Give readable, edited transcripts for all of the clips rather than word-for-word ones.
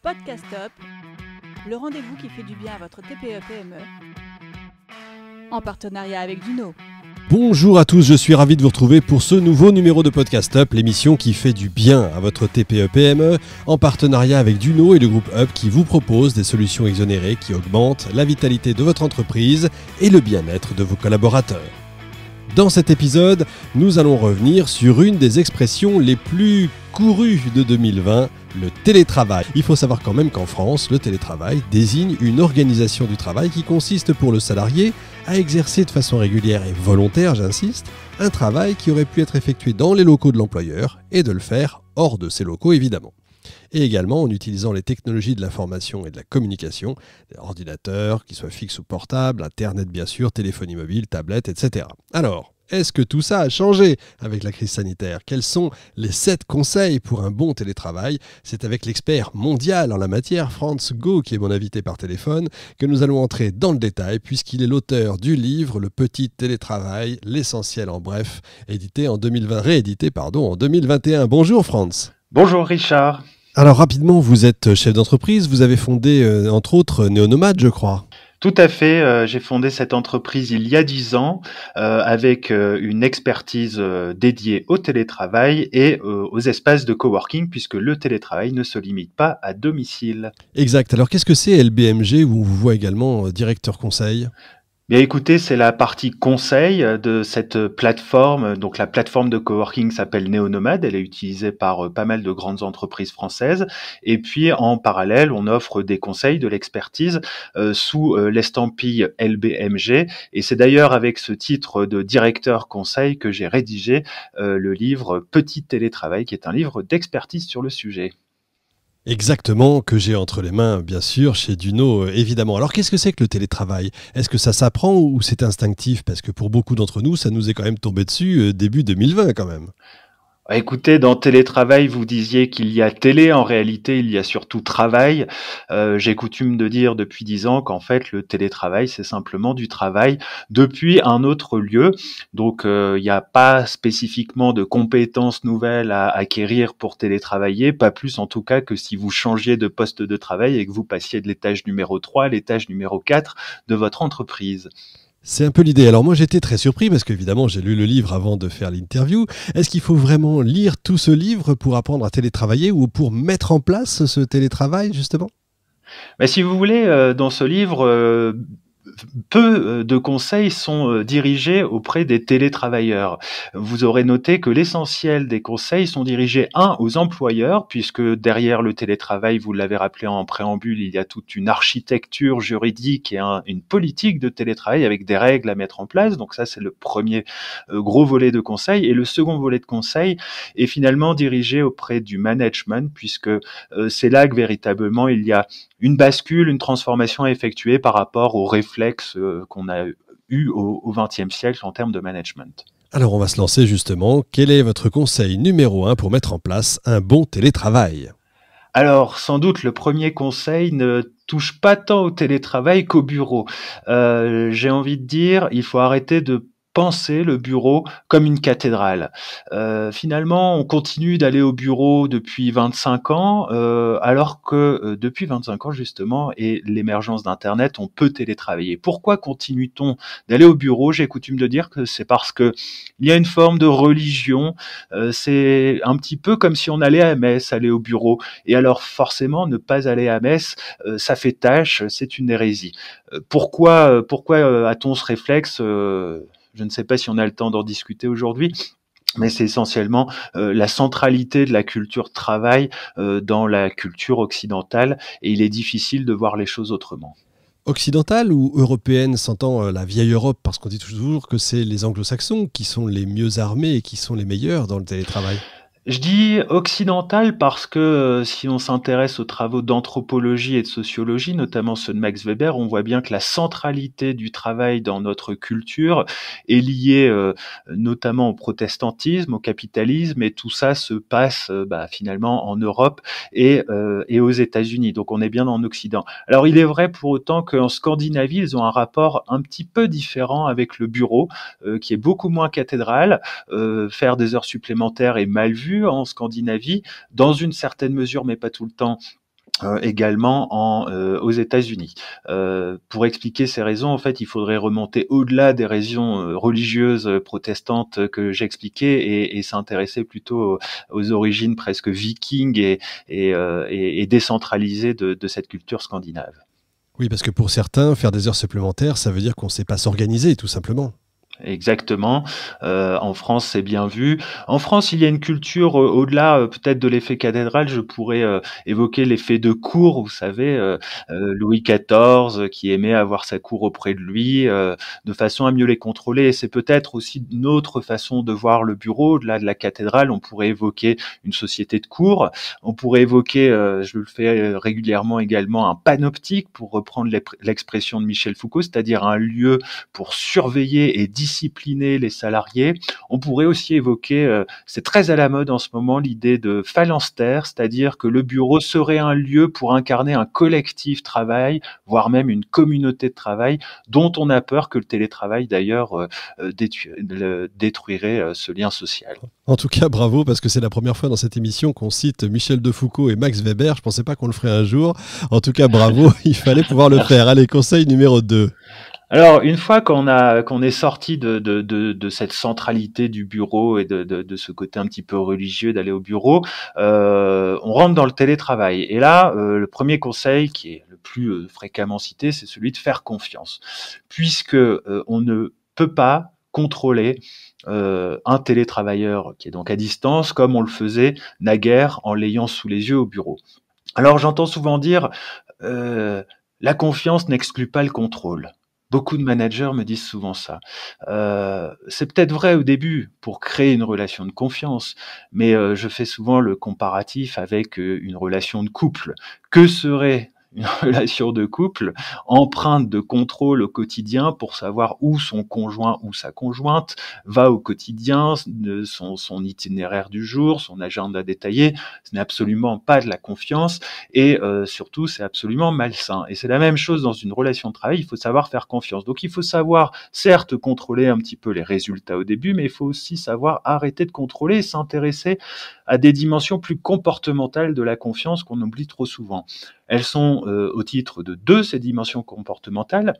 Podcast Up, le rendez-vous qui fait du bien à votre TPE-PME, en partenariat avec Dunod. Bonjour à tous, je suis ravi de vous retrouver pour ce nouveau numéro de Podcast Up, l'émission qui fait du bien à votre TPE-PME, en partenariat avec Dunod et le groupe Up qui vous propose des solutions exonérées qui augmentent la vitalité de votre entreprise et le bien-être de vos collaborateurs. Dans cet épisode, nous allons revenir sur une des expressions les plus courues de 2020, le télétravail. Il faut savoir quand même qu'en France, le télétravail désigne une organisation du travail qui consiste pour le salarié à exercer de façon régulière et volontaire, j'insiste, un travail qui aurait pu être effectué dans les locaux de l'employeur et de le faire hors de ses locaux évidemment. Et également en utilisant les technologies de l'information et de la communication, ordinateurs, qu'ils soient fixes ou portables, Internet bien sûr, téléphonie mobile, tablette, etc. Alors, est-ce que tout ça a changé avec la crise sanitaire? Quels sont les 7 conseils pour un bon télétravail? C'est avec l'expert mondial en la matière, Frantz Gault, qui est mon invité par téléphone, que nous allons entrer dans le détail, puisqu'il est l'auteur du livre Le Petit Télétravail, l'essentiel en bref, réédité en 2021. Bonjour Frantz. Bonjour Richard. Alors rapidement, vous êtes chef d'entreprise, vous avez fondé entre autres Néo-nomade, je crois. Tout à fait, j'ai fondé cette entreprise il y a 10 ans avec une expertise dédiée au télétravail et aux espaces de coworking, puisque le télétravail ne se limite pas à domicile. Exact, alors qu'est-ce que c'est LBMG, où on vous voit également directeur conseil? Bien écoutez, c'est la partie conseil de cette plateforme. Donc la plateforme de coworking s'appelle Néo-nomade, elle est utilisée par pas mal de grandes entreprises françaises. Et puis en parallèle, on offre des conseils, de l'expertise sous l'estampille LBMG. Et c'est d'ailleurs avec ce titre de directeur conseil que j'ai rédigé le livre Petit Télétravail, qui est un livre d'expertise sur le sujet. Exactement, que j'ai entre les mains, bien sûr, chez Dunod, évidemment. Alors, qu'est-ce que c'est que le télétravail? Est-ce que ça s'apprend ou c'est instinctif? Parce que pour beaucoup d'entre nous, ça nous est quand même tombé dessus début 2020 quand même. Écoutez, dans télétravail, vous disiez qu'il y a télé, en réalité, il y a surtout travail. J'ai coutume de dire depuis 10 ans qu'en fait, le télétravail, c'est simplement du travail depuis un autre lieu. Donc, il n'y a pas spécifiquement de compétences nouvelles à acquérir pour télétravailler, pas plus en tout cas que si vous changiez de poste de travail et que vous passiez de l'étage numéro 3 à l'étage numéro 4 de votre entreprise. C'est un peu l'idée. Alors moi j'étais très surpris parce qu'évidemment j'ai lu le livre avant de faire l'interview. Est-ce qu'il faut vraiment lire tout ce livre pour apprendre à télétravailler ou pour mettre en place ce télétravail justement? Mais si vous voulez, dans ce livre... Peu de conseils sont dirigés auprès des télétravailleurs. Vous aurez noté que l'essentiel des conseils sont dirigés, aux employeurs, puisque derrière le télétravail, vous l'avez rappelé en préambule, il y a toute une architecture juridique et une politique de télétravail avec des règles à mettre en place. Donc ça, c'est le premier gros volet de conseils. Et le second volet de conseils est finalement dirigé auprès du management, puisque c'est là que véritablement, il y a une bascule, une transformation à effectuer par rapport aux réflexes qu'on a eu au XXe siècle en termes de management. Alors on va se lancer justement. Quel est votre conseil numéro 1 pour mettre en place un bon télétravail? Alors sans doute le premier conseil ne touche pas tant au télétravail qu'au bureau. J'ai envie de dire, il faut arrêter de penser le bureau comme une cathédrale. Finalement, on continue d'aller au bureau depuis 25 ans, alors que depuis 25 ans, justement, et l'émergence d'Internet, on peut télétravailler. Pourquoi continue-t-on d'aller au bureau? J'ai coutume de dire que c'est parce que il y a une forme de religion. C'est un petit peu comme si on allait à messe, aller au bureau. Et alors, forcément, ne pas aller à messe, ça fait tâche, c'est une hérésie. Pourquoi a-t-on ce réflexe? Je ne sais pas si on a le temps d'en discuter aujourd'hui, mais c'est essentiellement la centralité de la culture travail dans la culture occidentale, et il est difficile de voir les choses autrement. Occidentale ou européenne, s'entend la vieille Europe, parce qu'on dit toujours que c'est les anglo-saxons qui sont les mieux armés et qui sont les meilleurs dans le télétravail. Je dis occidental parce que si on s'intéresse aux travaux d'anthropologie et de sociologie, notamment ceux de Max Weber, on voit bien que la centralité du travail dans notre culture est liée notamment au protestantisme, au capitalisme, et tout ça se passe finalement en Europe et aux États-Unis. Donc on est bien en Occident. Alors il est vrai pour autant qu'en Scandinavie, ils ont un rapport un petit peu différent avec le bureau, qui est beaucoup moins cathédrale. Faire des heures supplémentaires est mal vu en Scandinavie, dans une certaine mesure, mais pas tout le temps, également aux États-Unis. Pour expliquer ces raisons, en fait, il faudrait remonter au-delà des raisons religieuses protestantes que j'expliquais et s'intéresser plutôt aux origines presque vikings et décentralisées de cette culture scandinave. Oui, parce que pour certains, faire des heures supplémentaires, ça veut dire qu'on ne sait pas s'organiser, tout simplement. Exactement. En France, c'est bien vu. En France, il y a une culture au-delà peut-être de l'effet cathédrale. Je pourrais évoquer l'effet de cour. Vous savez, Louis XIV qui aimait avoir sa cour auprès de lui de façon à mieux les contrôler. Et c'est peut-être aussi une autre façon de voir le bureau. Au-delà de la cathédrale, on pourrait évoquer une société de cour. On pourrait évoquer, je le fais régulièrement également, un panoptique pour reprendre l'expression de Michel Foucault, c'est-à-dire un lieu pour surveiller et discipliner les salariés. On pourrait aussi évoquer, c'est très à la mode en ce moment, l'idée de phalanstère, c'est-à-dire que le bureau serait un lieu pour incarner un collectif travail, voire même une communauté de travail, dont on a peur que le télétravail d'ailleurs détruirait ce lien social. En tout cas, bravo, parce que c'est la première fois dans cette émission qu'on cite Michel de Foucault et Max Weber. Je ne pensais pas qu'on le ferait un jour. En tout cas, bravo, il fallait pouvoir le faire. Allez, conseil numéro 2. Alors, une fois qu'on est sorti de cette centralité du bureau et de ce côté un petit peu religieux d'aller au bureau, on rentre dans le télétravail. Et là, le premier conseil qui est le plus fréquemment cité, c'est celui de faire confiance, puisque on ne peut pas contrôler un télétravailleur qui est donc à distance, comme on le faisait naguère en l'ayant sous les yeux au bureau. Alors, j'entends souvent dire la confiance n'exclut pas le contrôle. Beaucoup de managers me disent souvent ça. C'est peut-être vrai au début pour créer une relation de confiance, mais je fais souvent le comparatif avec une relation de couple. Que serait une relation de couple empreinte de contrôle au quotidien pour savoir où son conjoint ou sa conjointe va au quotidien, son itinéraire du jour, son agenda détaillé? Ce n'est absolument pas de la confiance et surtout c'est absolument malsain. Et c'est la même chose dans une relation de travail, il faut savoir faire confiance. Donc il faut savoir certes contrôler un petit peu les résultats au début, mais il faut aussi savoir arrêter de contrôler et s'intéresser à des dimensions plus comportementales de la confiance qu'on oublie trop souvent. Elles sont au titre de deux, ces dimensions comportementales.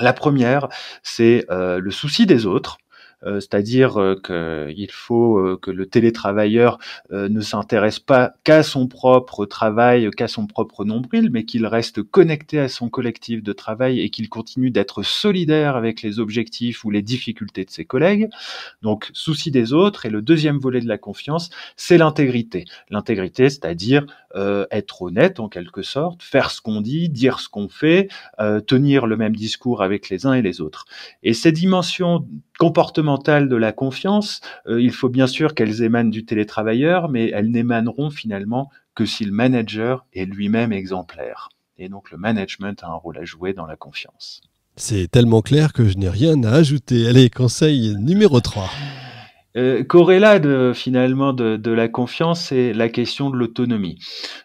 La première, c'est le souci des autres. C'est-à-dire qu'il faut que le télétravailleur ne s'intéresse pas qu'à son propre travail, qu'à son propre nombril, mais qu'il reste connecté à son collectif de travail et qu'il continue d'être solidaire avec les objectifs ou les difficultés de ses collègues. Donc, souci des autres. Et le deuxième volet de la confiance, c'est l'intégrité. L'intégrité, c'est-à-dire être honnête en quelque sorte, faire ce qu'on dit, dire ce qu'on fait, tenir le même discours avec les uns et les autres. Et ces dimensions comportementale de la confiance, il faut bien sûr qu'elles émanent du télétravailleur, mais elles n'émaneront finalement que si le manager est lui-même exemplaire. Et donc le management a un rôle à jouer dans la confiance. C'est tellement clair que je n'ai rien à ajouter. Allez, conseil numéro 3. Corrélat finalement de la confiance, c'est la question de l'autonomie.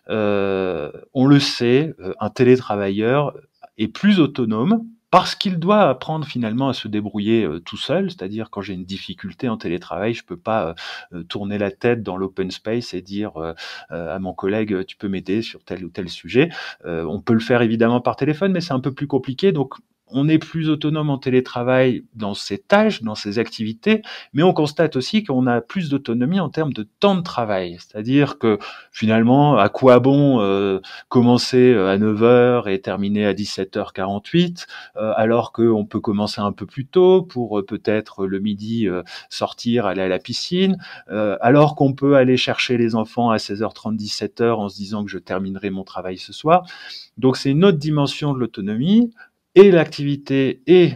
On le sait, un télétravailleur est plus autonome, parce qu'il doit apprendre finalement à se débrouiller tout seul, c'est-à-dire quand j'ai une difficulté en télétravail, je peux pas tourner la tête dans l'open space et dire à mon collègue « tu peux m'aider sur tel ou tel sujet ». On peut le faire évidemment par téléphone, mais c'est un peu plus compliqué, donc on est plus autonome en télétravail dans ses tâches, dans ses activités, mais on constate aussi qu'on a plus d'autonomie en termes de temps de travail. C'est-à-dire que finalement, à quoi bon commencer à 9h et terminer à 17h48, alors qu'on peut commencer un peu plus tôt pour peut-être le midi sortir, aller à la piscine, alors qu'on peut aller chercher les enfants à 16h30, 17h en se disant que je terminerai mon travail ce soir. Donc c'est une autre dimension de l'autonomie, et l'activité et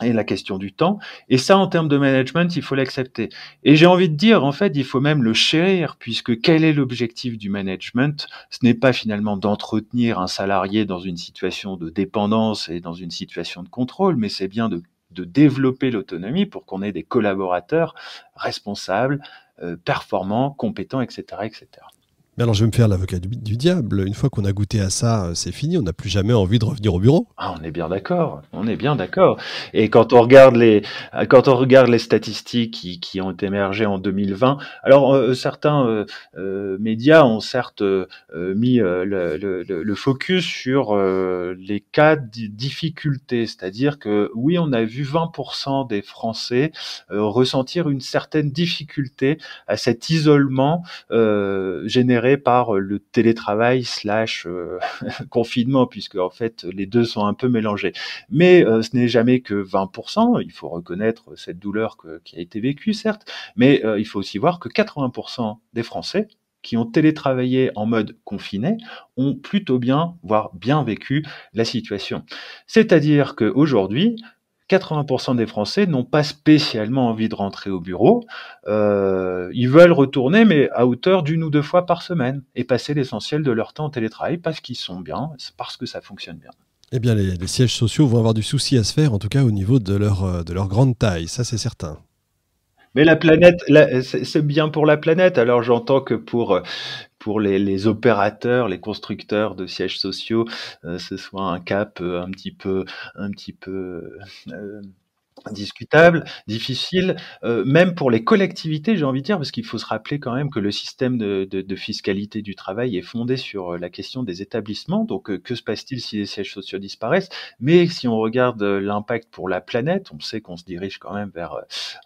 la question du temps. Et ça, en termes de management, il faut l'accepter. Et j'ai envie de dire, en fait, il faut même le chérir, puisque quel est l'objectif du management? Ce n'est pas finalement d'entretenir un salarié dans une situation de dépendance et dans une situation de contrôle, mais c'est bien de développer l'autonomie pour qu'on ait des collaborateurs responsables, performants, compétents, etc., etc. Mais alors, je vais me faire l'avocat du diable. Une fois qu'on a goûté à ça, c'est fini. On n'a plus jamais envie de revenir au bureau. Ah, on est bien d'accord. On est bien d'accord. Et quand on regarde les statistiques qui ont émergé en 2020, alors certains médias ont certes mis le focus sur les cas de difficultés. C'est-à-dire que oui, on a vu 20% des Français ressentir une certaine difficulté à cet isolement généré par le télétravail / confinement, puisque en fait les deux sont un peu mélangés. Mais ce n'est jamais que 20%, il faut reconnaître cette douleur qui a été vécue, certes, mais il faut aussi voir que 80% des Français qui ont télétravaillé en mode confiné ont plutôt bien, voire bien vécu la situation. C'est-à-dire qu'aujourd'hui, 80% des Français n'ont pas spécialement envie de rentrer au bureau. Ils veulent retourner, mais à hauteur d'1 ou 2 fois par semaine, et passer l'essentiel de leur temps en télétravail parce qu'ils sont bien, parce que ça fonctionne bien. Eh bien, les sièges sociaux vont avoir du souci à se faire, en tout cas au niveau de leur grande taille, ça c'est certain. Mais la planète, c'est bien pour la planète. Alors j'entends que pour les opérateurs, les constructeurs de sièges sociaux, ce soit un cap un petit peu discutable, difficile, même pour les collectivités, j'ai envie de dire, parce qu'il faut se rappeler quand même que le système de fiscalité du travail est fondé sur la question des établissements. Donc, que se passe-t-il si les sièges sociaux disparaissent? Mais si on regarde l'impact pour la planète, on sait qu'on se dirige quand même vers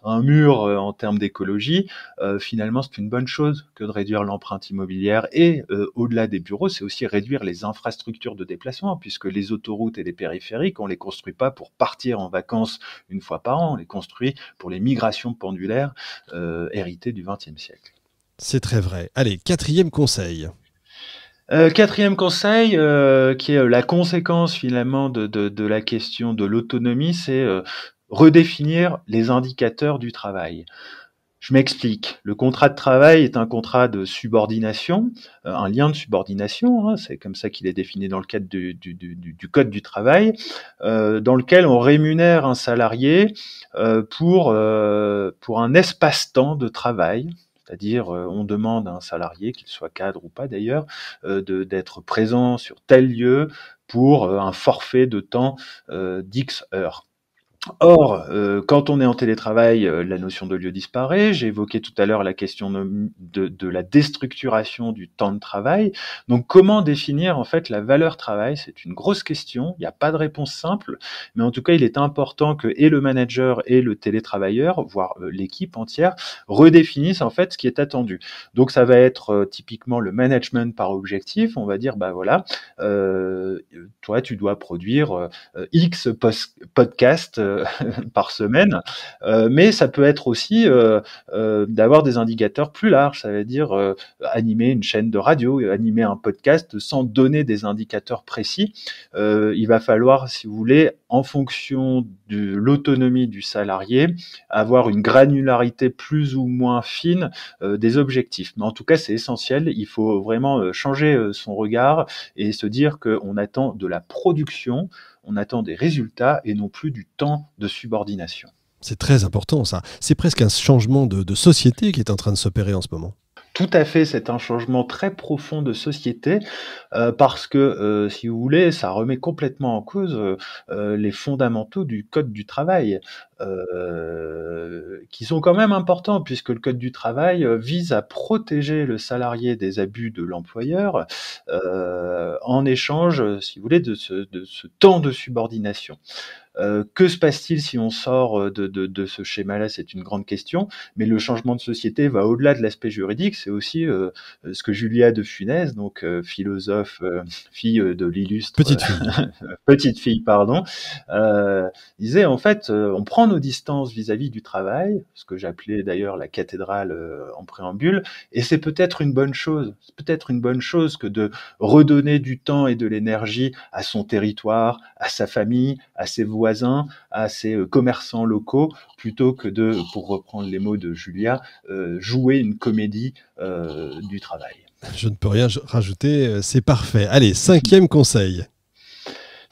un mur en termes d'écologie. Finalement, c'est une bonne chose que de réduire l'empreinte immobilière et au-delà des bureaux, c'est aussi réduire les infrastructures de déplacement, puisque les autoroutes et les périphériques, on les construit pas pour partir en vacances une fois par an, on les construit pour les migrations pendulaires héritées du XXe siècle. C'est très vrai. Allez, quatrième conseil. Quatrième conseil, qui est la conséquence finalement de la question de l'autonomie, c'est redéfinir les indicateurs du travail. Je m'explique. Le contrat de travail est un contrat de subordination, un lien de subordination, hein, c'est comme ça qu'il est défini dans le cadre du Code du travail, dans lequel on rémunère un salarié pour un espace-temps de travail. C'est-à-dire, on demande à un salarié, qu'il soit cadre ou pas d'ailleurs, d'être présent sur tel lieu pour un forfait de temps d'X heures. Or, quand on est en télétravail, la notion de lieu disparaît. J'ai évoqué tout à l'heure la question de la déstructuration du temps de travail. Donc, comment définir en fait la valeur travail? C'est une grosse question. Il n'y a pas de réponse simple, mais en tout cas, il est important que et le manager et le télétravailleur, voire l'équipe entière, redéfinissent en fait ce qui est attendu. Donc, ça va être typiquement le management par objectif. On va dire, bah voilà, toi, tu dois produire X podcasts par semaine, mais ça peut être aussi d'avoir des indicateurs plus larges, ça veut dire animer une chaîne de radio, animer un podcast sans donner des indicateurs précis. Il va falloir, si vous voulez, en fonction de l'autonomie du salarié, avoir une granularité plus ou moins fine des objectifs. Mais en tout cas, c'est essentiel, il faut vraiment changer son regard et se dire qu'on attend de la production, on attend des résultats et non plus du temps de subordination. C'est très important ça. C'est presque un changement de société qui est en train de s'opérer en ce moment. Tout à fait, c'est un changement très profond de société parce que, si vous voulez, ça remet complètement en cause les fondamentaux du Code du travail qui sont quand même importants puisque le Code du travail vise à protéger le salarié des abus de l'employeur en échange, si vous voulez, de ce temps de subordination. Que se passe-t-il si on sort de ce schéma-là? C'est une grande question, mais le changement de société va au-delà de l'aspect juridique, c'est aussi ce que Julia de Funès, donc philosophe, fille de l'illustre... Petite fille, pardon, disait en fait, on prend nos distances vis-à-vis du travail, ce que j'appelais d'ailleurs la cathédrale en préambule, et c'est peut-être une bonne chose, que de redonner du temps et de l'énergie à son territoire, à sa famille, à ses voisins, à ces commerçants locaux, plutôt que de, pour reprendre les mots de Julia, jouer une comédie du travail. Je ne peux rien rajouter, c'est parfait. Allez, 5e conseil.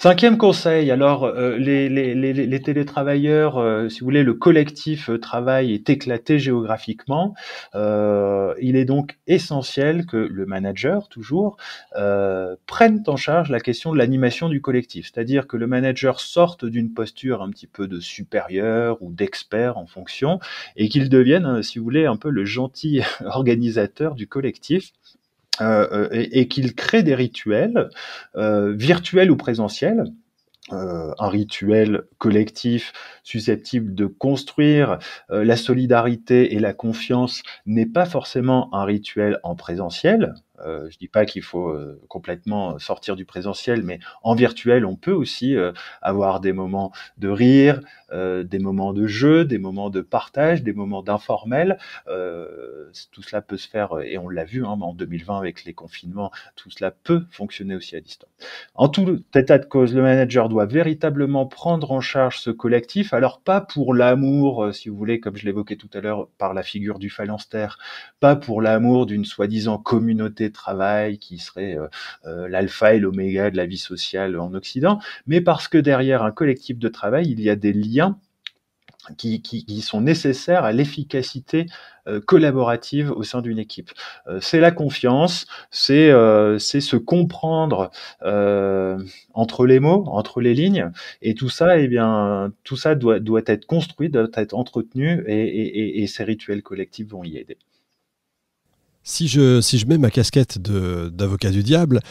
Cinquième conseil, alors les télétravailleurs, si vous voulez, le collectif travail est éclaté géographiquement. Il est donc essentiel que le manager, toujours, prenne en charge la question de l'animation du collectif. C'est-à-dire que le manager sorte d'une posture un petit peu de supérieur ou d'expert en fonction et qu'il devienne, si vous voulez, un peu le gentil organisateur du collectif. Et qu'il crée des rituels virtuels ou présentiels. Un rituel collectif susceptible de construire la solidarité et la confiance n'est pas forcément un rituel en présentiel. Je dis pas qu'il faut complètement sortir du présentiel, mais en virtuel, on peut aussi avoir des moments de rire, des moments de jeu, des moments de partage, des moments d'informel. Tout cela peut se faire, et on l'a vu hein, en 2020 avec les confinements, tout cela peut fonctionner aussi à distance. En tout état de cause, le manager doit véritablement prendre en charge ce collectif, alors pas pour l'amour, si vous voulez, comme je l'évoquais tout à l'heure, par la figure du phalanstère, pas pour l'amour d'une soi-disant communauté travail qui serait l'alpha et l'oméga de la vie sociale en Occident, mais parce que derrière un collectif de travail, il y a des liens qui sont nécessaires à l'efficacité collaborative au sein d'une équipe. C'est la confiance, c'est se comprendre entre les mots, entre les lignes, et tout ça, eh bien, tout ça doit être construit, doit être entretenu, et ces rituels collectifs vont y aider. Si je mets ma casquette d'avocat du diable,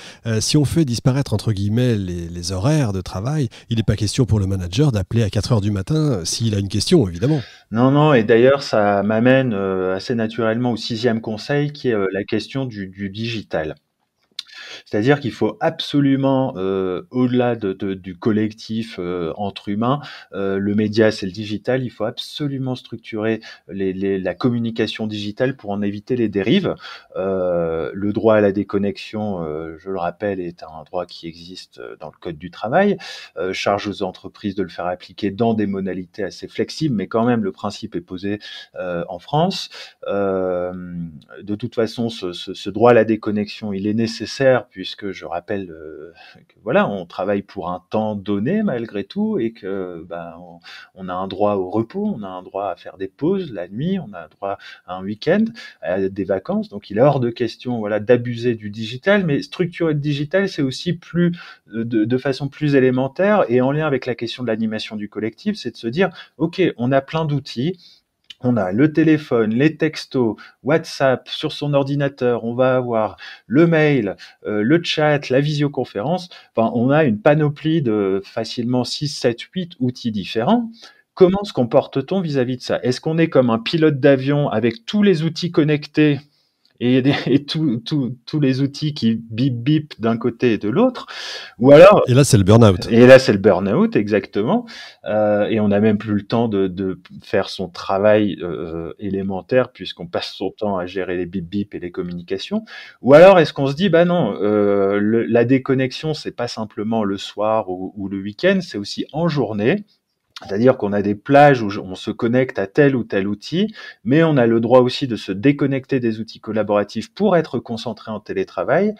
si on fait disparaître entre guillemets les horaires de travail, il n'est pas question pour le manager d'appeler à 4 heures du matin s'il a une question, évidemment. Non, non, et d'ailleurs ça m'amène assez naturellement au sixième conseil qui est la question du digital. C'est-à-dire qu'il faut absolument, au-delà du collectif entre humains, le média c'est le digital, il faut absolument structurer la communication digitale pour en éviter les dérives. Le droit à la déconnexion, je le rappelle, est un droit qui existe dans le Code du travail, charge aux entreprises de le faire appliquer dans des modalités assez flexibles, mais quand même le principe est posé en France. De toute façon, ce droit à la déconnexion, il est nécessaire puisque je rappelle que voilà, on travaille pour un temps donné malgré tout et que ben, on a un droit au repos, on a un droit à faire des pauses la nuit, on a un droit à un week-end, à des vacances. Donc il est hors de question voilà, d'abuser du digital, mais structurer le digital, c'est aussi plus de façon plus élémentaire et en lien avec la question de l'animation du collectif, c'est de se dire ok, on a plein d'outils. On a le téléphone, les textos, WhatsApp, sur son ordinateur, on va avoir le mail, le chat, la visioconférence. Enfin, on a une panoplie de facilement 6, 7, 8 outils différents. Comment se comporte-t-on vis-à-vis de ça? Est-ce qu'on est comme un pilote d'avion avec tous les outils connectés et tous les outils qui bip bip d'un côté et de l'autre, ou alors... Et là, c'est le burn-out. Et là, c'est le burn-out, exactement. Et on n'a même plus le temps de faire son travail élémentaire, puisqu'on passe son temps à gérer les bip bip et les communications. Ou alors, est-ce qu'on se dit, bah non, la déconnexion, c'est pas simplement le soir ou le week-end, c'est aussi en journée. C'est-à-dire qu'on a des plages où on se connecte à tel ou tel outil, mais on a le droit aussi de se déconnecter des outils collaboratifs pour être concentré en télétravail,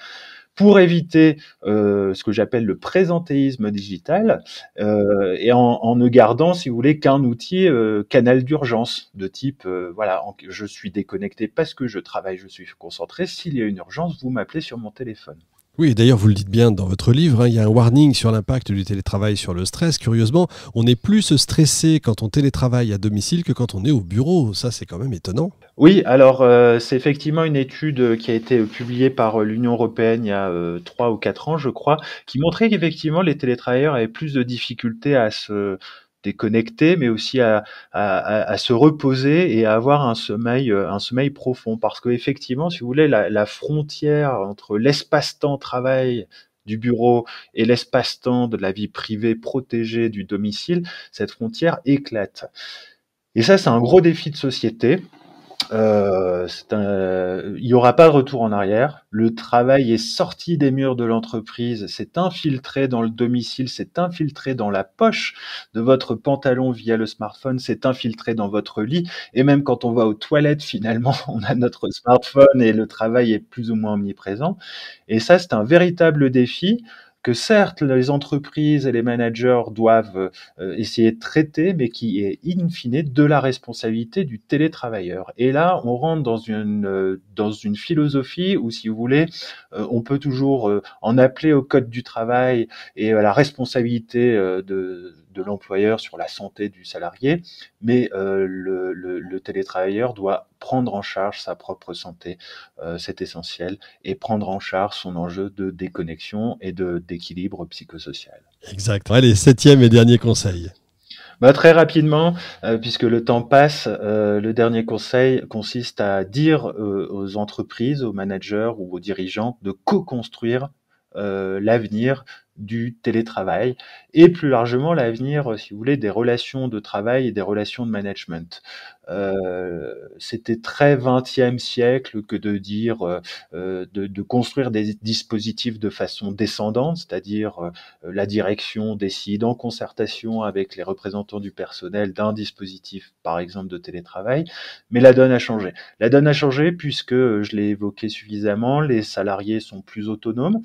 pour éviter ce que j'appelle le présentéisme digital, et en ne gardant, si vous voulez, qu'un outil canal d'urgence, de type, voilà, je suis déconnecté parce que je travaille, je suis concentré, s'il y a une urgence, vous m'appelez sur mon téléphone. Oui, d'ailleurs, vous le dites bien dans votre livre, hein, il y a un warning sur l'impact du télétravail sur le stress. Curieusement, on est plus stressé quand on télétravaille à domicile que quand on est au bureau. Ça, c'est quand même étonnant. Oui, alors c'est effectivement une étude qui a été publiée par l'Union européenne il y a 3 ou 4 ans, je crois, qui montrait qu'effectivement, les télétravailleurs avaient plus de difficultés à se déconnecter, mais aussi à se reposer et à avoir un sommeil profond. Parce que effectivement, si vous voulez, la frontière entre l'espace-temps travail du bureau et l'espace-temps de la vie privée protégée du domicile, cette frontière éclate. Et ça, c'est un gros défi de société. Il n'y aura pas de retour en arrière. Le travail est sorti des murs de l'entreprise, s'est infiltré dans le domicile, s'est infiltré dans la poche de votre pantalon via le smartphone, s'est infiltré dans votre lit. Et même quand on va aux toilettes, finalement, on a notre smartphone et le travail est plus ou moins omniprésent. Et ça, c'est un véritable défi. que certes les entreprises et les managers doivent essayer de traiter, mais qui est in fine de la responsabilité du télétravailleur. Et là, on rentre dans une philosophie où, si vous voulez, on peut toujours en appeler au code du travail et à la responsabilité de l'employeur sur la santé du salarié, mais le télétravailleur doit prendre en charge sa propre santé, c'est essentiel, et prendre en charge son enjeu de déconnexion et d'équilibre psychosocial. Exact. Allez, septième et dernier conseil. Bah, très rapidement, puisque le temps passe, le dernier conseil consiste à dire aux entreprises, aux managers ou aux dirigeants de co-construire l'avenir du télétravail et plus largement l'avenir, si vous voulez, des relations de travail et des relations de management. C'était très 20e siècle que de dire de construire des dispositifs de façon descendante, c'est-à-dire la direction décide en concertation avec les représentants du personnel d'un dispositif, par exemple, de télétravail, mais la donne a changé. La donne a changé puisque, je l'ai évoqué suffisamment, les salariés sont plus autonomes.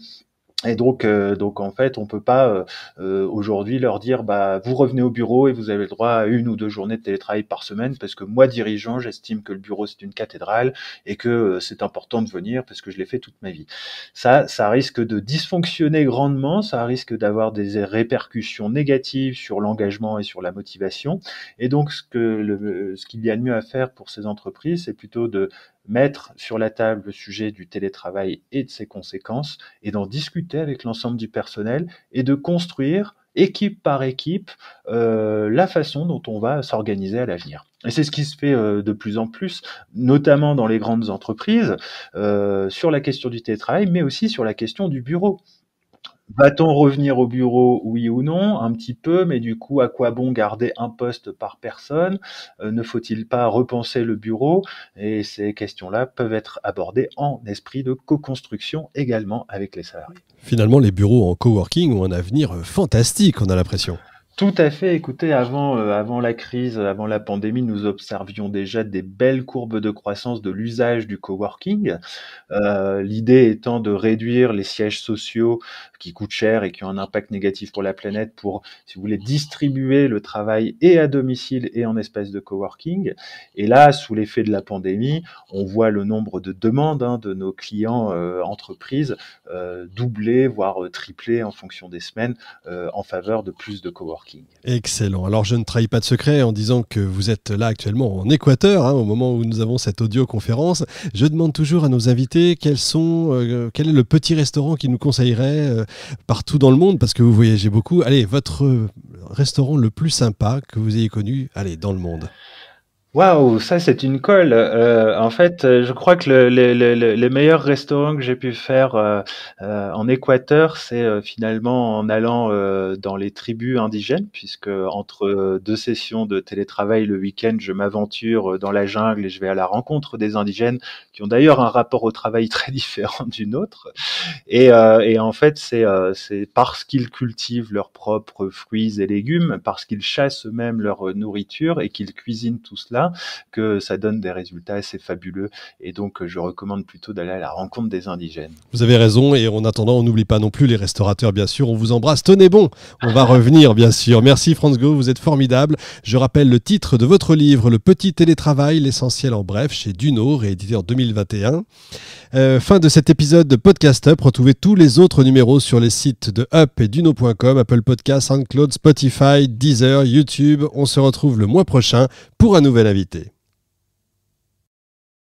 Et donc en fait, on peut pas aujourd'hui leur dire bah vous revenez au bureau et vous avez le droit à 1 ou 2 journées de télétravail par semaine parce que moi dirigeant, j'estime que le bureau c'est une cathédrale et que c'est important de venir parce que je l'ai fait toute ma vie. Ça risque de dysfonctionner grandement, ça risque d'avoir des répercussions négatives sur l'engagement et sur la motivation. Et donc ce qu'il y a de mieux à faire pour ces entreprises, c'est plutôt de mettre sur la table le sujet du télétravail et de ses conséquences, et d'en discuter avec l'ensemble du personnel, et de construire, équipe par équipe, la façon dont on va s'organiser à l'avenir. Et c'est ce qui se fait de plus en plus, notamment dans les grandes entreprises, sur la question du télétravail, mais aussi sur la question du bureau. Va-t-on revenir au bureau, oui ou non? Un petit peu, mais du coup, à quoi bon garder un poste par personne? Ne faut-il pas repenser le bureau? Et ces questions-là peuvent être abordées en esprit de co-construction également avec les salariés. Finalement, les bureaux en coworking ont un avenir fantastique, on a l'impression. Tout à fait. Écoutez, avant la crise, avant la pandémie, nous observions déjà des belles courbes de croissance de l'usage du coworking. L'idée étant de réduire les sièges sociaux qui coûtent cher et qui ont un impact négatif pour la planète pour, si vous voulez, distribuer le travail et à domicile et en espace de coworking. Et là, sous l'effet de la pandémie, on voit le nombre de demandes de nos clients entreprises doubler, voire tripler en fonction des semaines en faveur de plus de coworking. Excellent. Alors, je ne trahis pas de secret en disant que vous êtes là actuellement en Équateur, au moment où nous avons cette audioconférence. Je demande toujours à nos invités quel est le petit restaurant qu'ils nous conseilleraient partout dans le monde, parce que vous voyagez beaucoup. Allez, votre restaurant le plus sympa que vous ayez connu, allez, dans le monde. Waouh, ça c'est une colle. En fait, je crois que les meilleurs restaurants que j'ai pu faire en Équateur, c'est finalement en allant dans les tribus indigènes, puisque entre 2 sessions de télétravail le week-end, je m'aventure dans la jungle et je vais à la rencontre des indigènes qui ont d'ailleurs un rapport au travail très différent du nôtre. Et en fait, c'est parce qu'ils cultivent leurs propres fruits et légumes, parce qu'ils chassent eux-mêmes leur nourriture et qu'ils cuisinent tout cela, que ça donne des résultats assez fabuleux. Et donc, je recommande plutôt d'aller à la rencontre des indigènes. Vous avez raison. Et en attendant, on n'oublie pas non plus les restaurateurs, bien sûr. On vous embrasse. Tenez bon. On va revenir, bien sûr. Merci, Frantz Gault. Vous êtes formidable. Je rappelle le titre de votre livre, Le Petit Télétravail, l'essentiel en bref, chez Dunod, réédité en 2021. Fin de cet épisode de Podcast Up. Retrouvez tous les autres numéros sur les sites de Up et Dunod.com, Apple Podcasts, SoundCloud, Spotify, Deezer, YouTube. On se retrouve le mois prochain pour un nouvel invité.